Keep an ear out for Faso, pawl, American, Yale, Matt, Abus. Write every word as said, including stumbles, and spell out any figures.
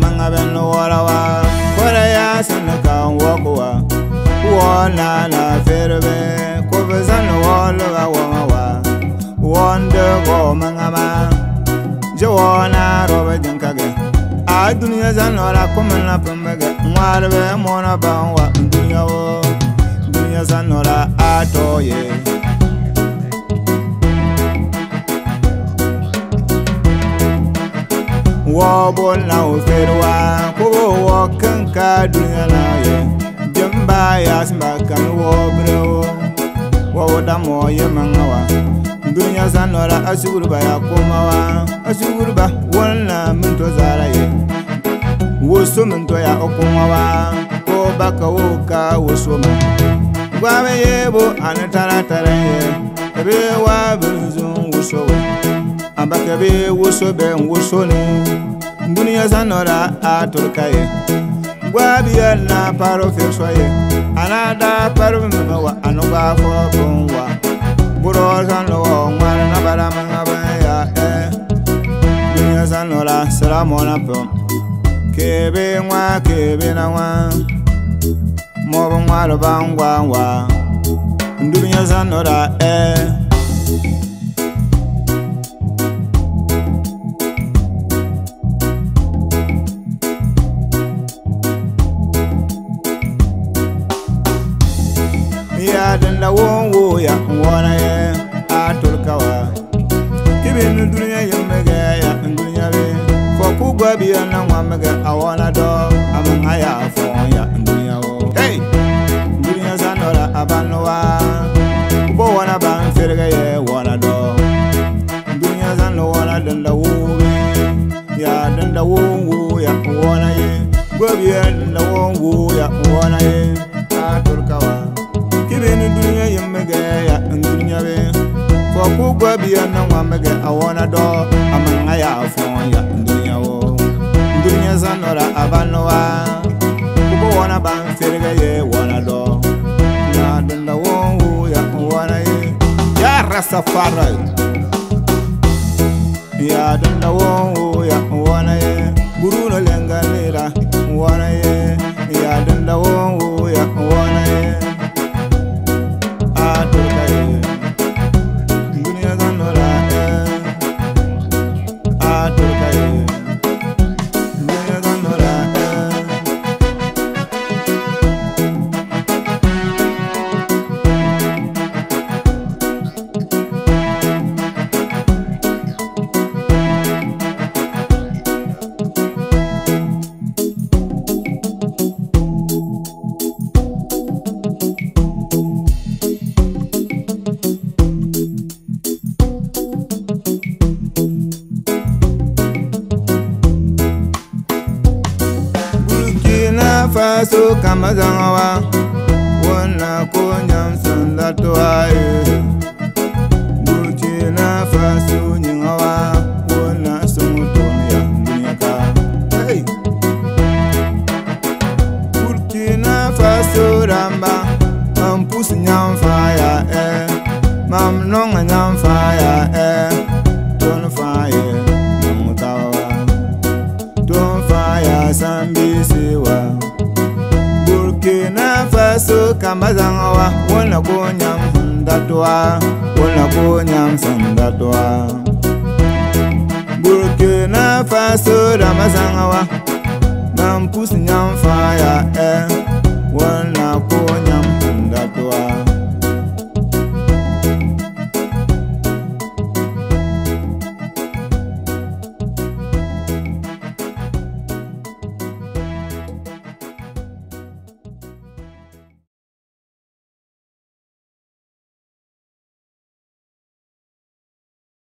manga beno warawa Bora ya sana kawakua Uona na ferebe Kufuzana wala wamawa Wonder go manga ma Jawona roba jankage Adunia zano la kumana pambege Mwarebe mwana banwa Dunia wo Dunia zano la atoye Wobble now, Fedwa, who walk and card in a lion. Jump by us back and wobble. What a more young hour. Dunya Zanora, as you would buy a Kumawa, as you would buy one lamb to Zaraye. Was summoned to your Okumawa, go back a woka, was woman. Guamayabo and a taratare, a real wabble was so. Ambakabe woso ben woso ni dunia zanora atorkaye gwabia na paro fesoye anada paro mbawa anoba fo bonwa buro zanora ngwana na balama ngabaya eh dunia zanora salamona pom kebe ngwa kebe na ngwa mobo ngwalo bangwa ngwa dunia zanora eh Denda wongo ya ngwana ya atolkawa kibinu dunya yemega ya dunya be fokugwa biya na ngwamega awona do amanga ya fon ya dunya wo hey dunya zanora abanwa bo wana ban ferga ya wana do dunya zanora denda wo ya denda wongo ya ngwana ya gwabiya denda wongo ya ngwana ya atolkawa Dunya yemega ya dunya be fokugwa biya na ngwamega awona do amanga ya fon ya dunya wo dunya zanora abanoa kubo wana ban serega ye wana do na denda wo ya wana ye ya rasafara ya denda wo ya wana ye guru no lenganira wana ye ya denda wo ya wana ye Faso kama zangawa Wana kunyam sandato ae Burkina Faso nyingawa Wana sumutumia mnyaka hey! Burkina Faso ramba Mampusi nyamfaya eh. Mamnonga nyamfaya eh. Tonfaya nyamutawa Tonfaya sambisiwa Burkina Faso kama zangawa Wona kunyam sandatwa Wona kunyam sandatwa Burkina Faso dama zangawa Mampusi nyamfaya eh